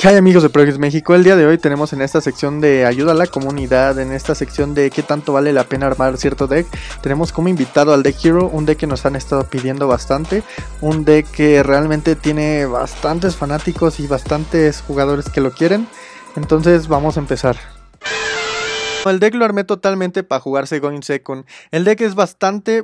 ¿Qué hay, amigos de Pro Games México? El día de hoy tenemos en esta sección de ayuda a la comunidad, en esta sección de qué tanto vale la pena armar cierto deck, tenemos como invitado al Deck Hero, un deck que nos han estado pidiendo bastante, un deck que realmente tiene bastantes fanáticos y bastantes jugadores que lo quieren. Entonces vamos a empezar. El deck lo armé totalmente para jugarse going second. El deck es bastante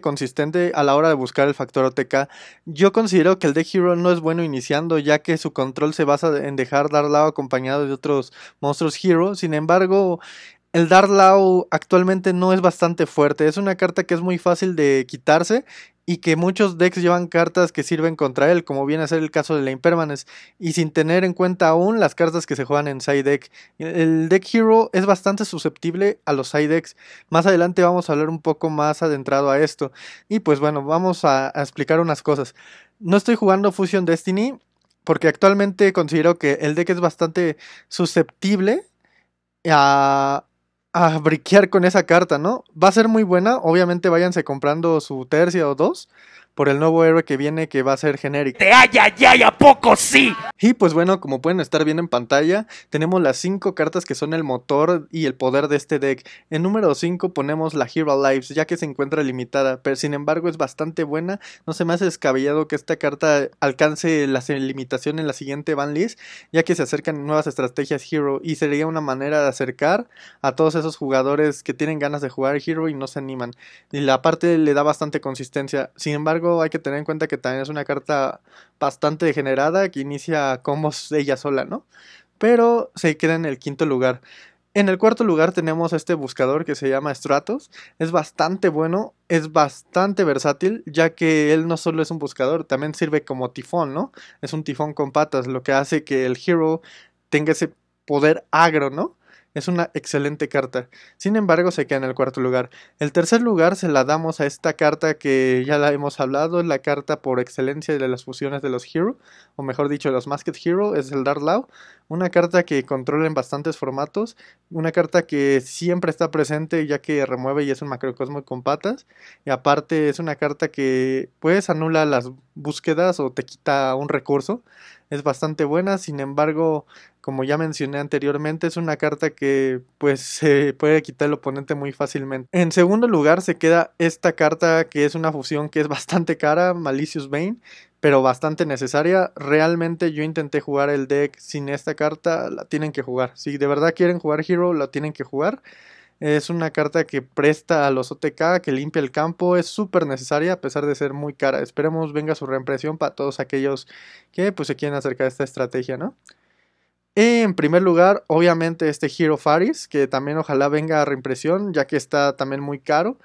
consistente a la hora de buscar el factor OTK. Yo considero que el Deck Hero no es bueno iniciando, ya que su control se basa en dejar Dark Law acompañado de otros monstruos Hero. Sin embargo, el Dark Law actualmente no es bastante fuerte. Es una carta que es muy fácil de quitarse y que muchos decks llevan cartas que sirven contra él, como viene a ser el caso de la Impermanence, y sin tener en cuenta aún las cartas que se juegan en side deck. El Deck Hero es bastante susceptible a los side decks. Más adelante vamos a hablar un poco más adentrado a esto. Y pues bueno, vamos a explicar unas cosas. No estoy jugando Fusion Destiny porque actualmente considero que el deck es bastante susceptible a briquear con esa carta, ¿no? Va a ser muy buena, obviamente váyanse comprando su tercia o dos por el nuevo héroe que viene, que va a ser genérico. ¡Te ay, a poco sí! Y pues bueno, como pueden estar viendo en pantalla, tenemos las 5 cartas que son el motor y el poder de este deck. En número 5 ponemos la Hero Lives, ya que se encuentra limitada, pero sin embargo es bastante buena. No se me hace descabellado que esta carta alcance la limitación en la siguiente banlist, ya que se acercan nuevas estrategias Hero y sería una manera de acercar a todos esos jugadores que tienen ganas de jugar Hero y no se animan. Y la parte le da bastante consistencia. Sin embargo, hay que tener en cuenta que también es una carta bastante degenerada, que inicia combos ella sola, ¿no? Pero se queda en el quinto lugar. En el cuarto lugar tenemos este buscador que se llama Stratos. Es bastante bueno, es bastante versátil, ya que él no solo es un buscador, también sirve como tifón, ¿no? Es un tifón con patas, lo que hace que el Hero tenga ese poder agro, ¿no? Es una excelente carta. Sin embargo, se queda en el cuarto lugar. El tercer lugar se la damos a esta carta que ya la hemos hablado. Es la carta por excelencia de las fusiones de los Hero, o mejor dicho, de los Masked Hero. Es el Dark Law. Una carta que controla en bastantes formatos. Una carta que siempre está presente, ya que remueve y es un macrocosmo con patas. Y aparte es una carta que pues anula las búsquedas o te quita un recurso. Es bastante buena, sin embargo, como ya mencioné anteriormente, es una carta que pues se puede quitar el oponente muy fácilmente. En segundo lugar se queda esta carta que es una fusión que es bastante cara, Malicious Bane, pero bastante necesaria. Realmente yo intenté jugar el deck sin esta carta, la tienen que jugar. Si de verdad quieren jugar Hero, la tienen que jugar. Es una carta que presta a los OTK, que limpia el campo, es súper necesaria a pesar de ser muy cara. Esperemos venga su reimpresión para todos aquellos que pues se quieren acercar a esta estrategia, ¿no? En primer lugar, obviamente este Hero Faris, que también ojalá venga a reimpresión, ya que está también muy caro.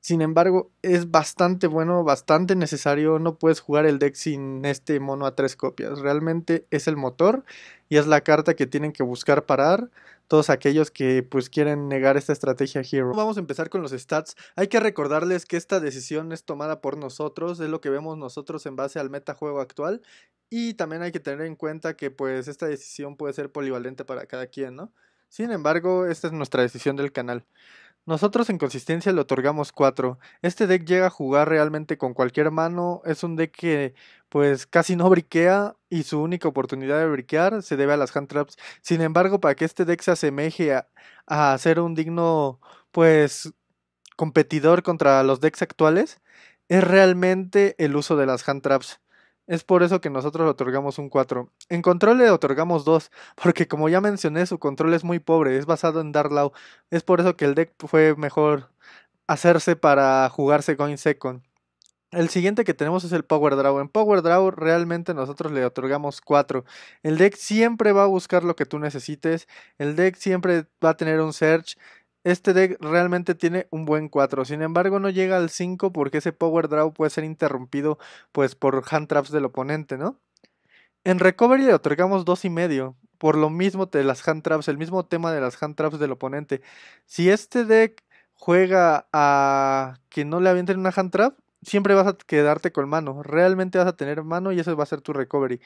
Sin embargo, es bastante bueno, bastante necesario. No puedes jugar el deck sin este mono a 3 copias. Realmente es el motor y es la carta que tienen que buscar parar todos aquellos que pues quieren negar esta estrategia Hero. Vamos a empezar con los stats. Hay que recordarles que esta decisión es tomada por nosotros, es lo que vemos nosotros en base al metajuego actual. Y también hay que tener en cuenta que pues esta decisión puede ser polivalente para cada quien, ¿no? Sin embargo, esta es nuestra decisión del canal. Nosotros en consistencia le otorgamos 4. Este deck llega a jugar realmente con cualquier mano. Es un deck que pues casi no briquea y su única oportunidad de briquear se debe a las hand traps. Sin embargo, para que este deck se asemeje a ser un digno pues competidor contra los decks actuales, es realmente el uso de las hand traps. Es por eso que nosotros le otorgamos un 4. En control le otorgamos 2, porque como ya mencioné, su control es muy pobre, es basado en Dark Law. Es por eso que el deck fue mejor hacerse para jugarse going second. El siguiente que tenemos es el Power Draw. En Power Draw realmente nosotros le otorgamos 4. El deck siempre va a buscar lo que tú necesites. El deck siempre va a tener un search. Este deck realmente tiene un buen 4, sin embargo no llega al 5 porque ese Power Draw puede ser interrumpido pues por hand traps del oponente, ¿no? En Recovery le otorgamos 2,5, por lo mismo de las hand traps, el mismo tema de las hand traps del oponente. Si este deck juega a que no le avienten una hand trap, siempre vas a quedarte con mano, realmente vas a tener mano y eso va a ser tu recovery.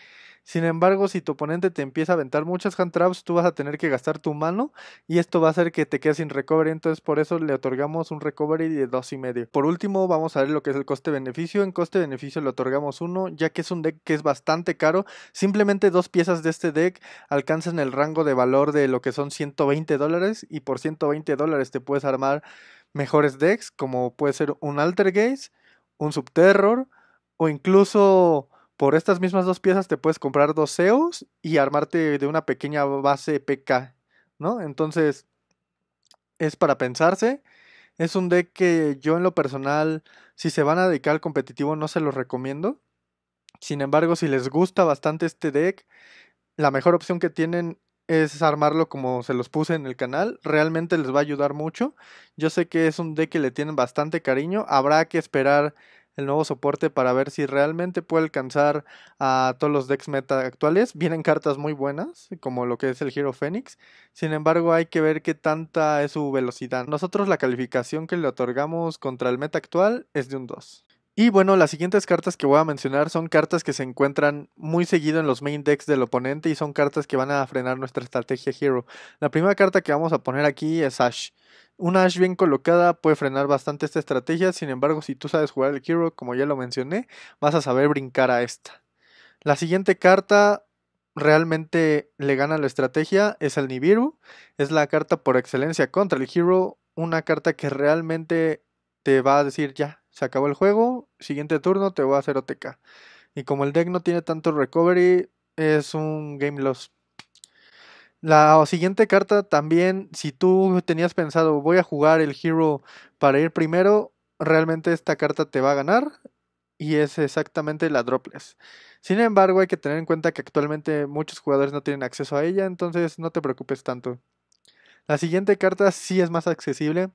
Sin embargo, si tu oponente te empieza a aventar muchas hand traps, tú vas a tener que gastar tu mano y esto va a hacer que te quedes sin recovery, entonces por eso le otorgamos un recovery de 2,5. Por último, vamos a ver lo que es el coste-beneficio. En coste-beneficio le otorgamos 1, ya que es un deck que es bastante caro. Simplemente 2 piezas de este deck alcanzan el rango de valor de lo que son $120 y por $120 te puedes armar mejores decks, como puede ser un Altergeist, un Subterror, o incluso por estas mismas 2 piezas te puedes comprar 2 Zeus y armarte de una pequeña base PK, ¿no? Entonces, es para pensarse. Es un deck que yo en lo personal, si se van a dedicar al competitivo, no se los recomiendo. Sin embargo, si les gusta bastante este deck, la mejor opción que tienen es armarlo como se los puse en el canal. Realmente les va a ayudar mucho. Yo sé que es un deck que le tienen bastante cariño. Habrá que esperar el nuevo soporte para ver si realmente puede alcanzar a todos los decks meta actuales. Vienen cartas muy buenas, como lo que es el Hero Fénix. Sin embargo, hay que ver qué tanta es su velocidad. Nosotros la calificación que le otorgamos contra el meta actual es de un 2. Y bueno, las siguientes cartas que voy a mencionar son cartas que se encuentran muy seguido en los main decks del oponente y son cartas que van a frenar nuestra estrategia Hero. La primera carta que vamos a poner aquí es Ash. Una Ash bien colocada puede frenar bastante esta estrategia, sin embargo si tú sabes jugar el Hero, como ya lo mencioné, vas a saber brincar a esta. La siguiente carta realmente le gana la estrategia, es el Nibiru. Es la carta por excelencia contra el Hero, una carta que realmente te va a decir ya, se acabó el juego, siguiente turno te voy a hacer OTK. Y como el deck no tiene tanto recovery, es un game loss. La siguiente carta también, si tú tenías pensado voy a jugar el Hero para ir primero, realmente esta carta te va a ganar. Y es exactamente la Dropless. Sin embargo, hay que tener en cuenta que actualmente muchos jugadores no tienen acceso a ella, entonces no te preocupes tanto. La siguiente carta sí es más accesible.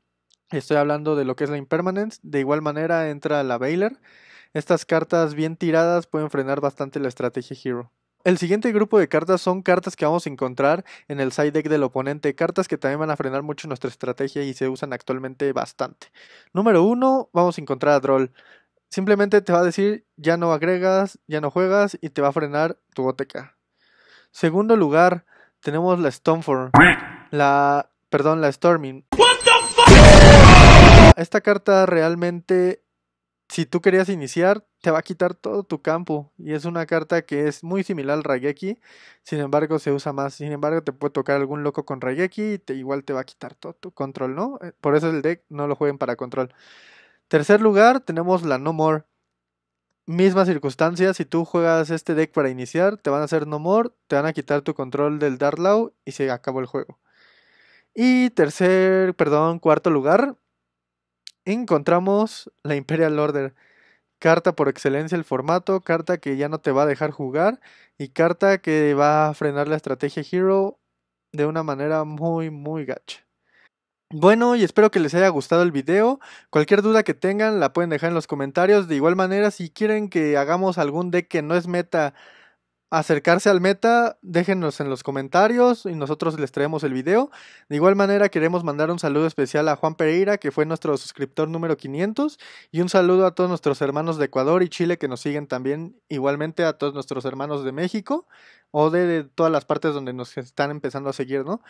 Estoy hablando de lo que es la Impermanence. De igual manera entra la Baylor. Estas cartas bien tiradas pueden frenar bastante la estrategia Hero. El siguiente grupo de cartas son cartas que vamos a encontrar en el side deck del oponente. Cartas que también van a frenar mucho nuestra estrategia y se usan actualmente bastante. Número 1, vamos a encontrar a Droll. Simplemente te va a decir ya no agregas, ya no juegas y te va a frenar tu OTK. Segundo lugar, tenemos la Storming. La Storming. Esta carta realmente, si tú querías iniciar, te va a quitar todo tu campo. Y es una carta que es muy similar al Raigeki, sin embargo se usa más. Sin embargo te puede tocar algún loco con Raigeki y igual te va a quitar todo tu control, ¿no? Por eso el deck no lo jueguen para control. Tercer lugar tenemos la No More. Misma circunstancia, si tú juegas este deck para iniciar, te van a hacer No More, te van a quitar tu control del Dark Law y se acabó el juego. Y cuarto lugar, encontramos la Imperial Order. Carta por excelencia el formato, carta que ya no te va a dejar jugar y carta que va a frenar la estrategia Hero de una manera muy muy gacha. Bueno, y espero que les haya gustado el video. Cualquier duda que tengan la pueden dejar en los comentarios. De igual manera, si quieren que hagamos algún deck que no es meta, acercarse al meta, déjenos en los comentarios y nosotros les traemos el video. De igual manera queremos mandar un saludo especial a Juan Pereira, que fue nuestro suscriptor número 500, y un saludo a todos nuestros hermanos de Ecuador y Chile que nos siguen también, igualmente a todos nuestros hermanos de México o de todas las partes donde nos están empezando a seguir, ¿no?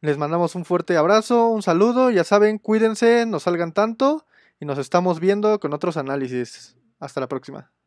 Les mandamos un fuerte abrazo, un saludo, ya saben, cuídense, no salgan tanto y nos estamos viendo con otros análisis. Hasta la próxima.